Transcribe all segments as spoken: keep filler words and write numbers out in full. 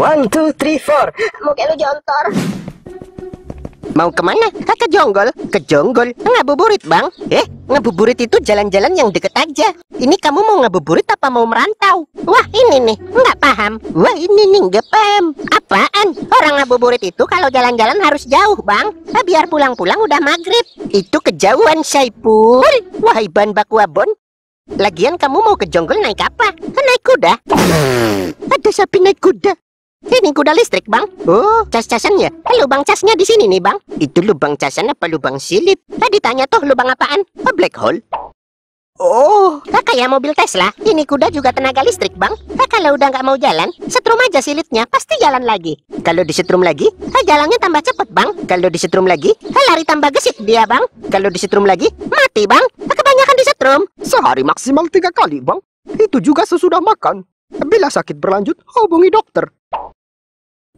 One, two, three, four. Muka lu jontor. Mau kemana? Ha, ke Jonggol. Ke Jonggol? Ngabuburit, Bang. Eh, ngabuburit itu jalan-jalan yang deket aja. Ini kamu mau ngabuburit apa mau merantau? Wah, ini nih, nggak paham. Wah, ini nih, nggak paham. Apaan? Orang ngabuburit itu kalau jalan-jalan harus jauh, Bang. Ha, biar pulang-pulang udah maghrib. Itu kejauhan, Saipul. Wahai ban baku abon. Lagian kamu mau ke Jonggol naik apa? Naik kuda? Ada sapi naik kuda. Ini kuda listrik, Bang. Oh, cas-casan ya? Eh, lubang casnya di sini nih, Bang. Itu lubang casan apa lubang silit? Eh, ditanya tuh lubang apaan? Oh, black hole. Oh, eh, kayak mobil Tesla. Ini kuda juga tenaga listrik, Bang. Eh, kalau udah nggak mau jalan, setrum aja silitnya, pasti jalan lagi. Kalau disetrum lagi, eh, jalannya tambah cepet, Bang. Kalau disetrum lagi, eh, lari tambah gesit dia, Bang. Kalau disetrum lagi, mati, Bang. Eh, kebanyakan disetrum. Sehari maksimal tiga kali, Bang. Itu juga sesudah makan. Bila sakit berlanjut, hubungi dokter.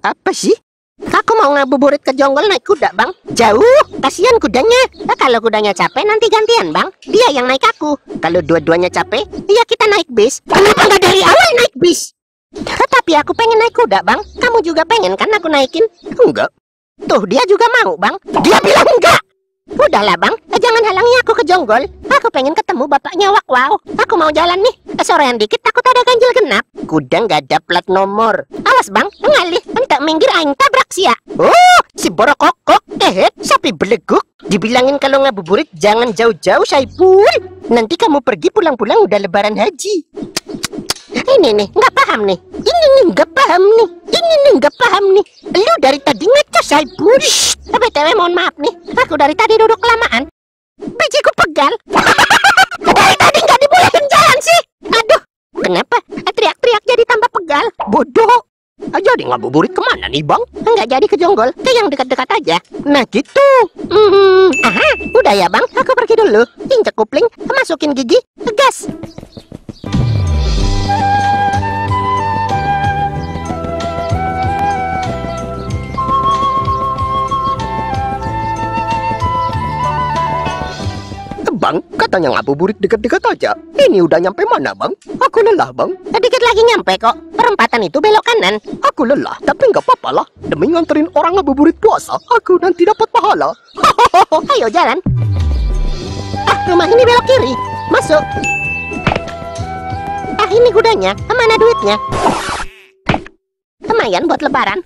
Apa sih? Aku mau ngabuburit ke Jonggol naik kuda, Bang. Jauh, kasihan kudanya. Nah, kalau kudanya capek, nanti gantian, Bang. Dia yang naik aku. Kalau dua-duanya capek, ya kita naik bis. Kenapa nggak dari awal naik bis? Nah, tapi aku pengen naik kuda, Bang. Kamu juga pengen kan aku naikin? Enggak. Tuh, dia juga mau, Bang. Dia bilang enggak. Udahlah, Bang, jangan halangi aku ke Jonggol. Aku pengen ketemu bapaknya Wak Wow. Aku mau jalan nih. Sorean dikit takut ada ganjil genap. Kuda nggak ada plat nomor. Awas, Bang, ngalih. Entek minggir aing tabrak sia. Oh, si borokokok. Eh, sapi beleguk. Dibilangin kalau ngabuburit jangan jauh-jauh, Saipul. Nanti kamu pergi pulang-pulang udah lebaran haji. Ini nih, nggak paham nih. Ini nih, nggak paham nih. Ini nih, nggak paham nih. Lu dari tadi ngecas, Saipul. B T W mohon maaf nih, aku dari tadi duduk kelamaan. Bijiku pegal. Dari tadi nggak dibolehin jalan sih. Aduh, kenapa? Teriak-teriak jadi tambah pegal. Bodoh. Jadi ngabuburit kemana nih, Bang? Nggak jadi ke Jonggol, ke yang dekat-dekat aja. Nah gitu. Hmm, aha, udah ya, Bang. Aku pergi dulu. Injek kupling, masukin gigi, gas. Bang, katanya ngabuburit deket-deket aja. Ini udah nyampe mana, Bang? Aku lelah, Bang. Dikit lagi nyampe kok. Perempatan itu belok kanan. Aku lelah, tapi nggak apa-apa lah. Demi nganterin orang ngabuburit puasa, aku nanti dapat pahala. Ayo jalan. Ah, rumah ini belok kiri. Masuk. Ah, ini kudanya. Mana duitnya? Lumayan buat lebaran.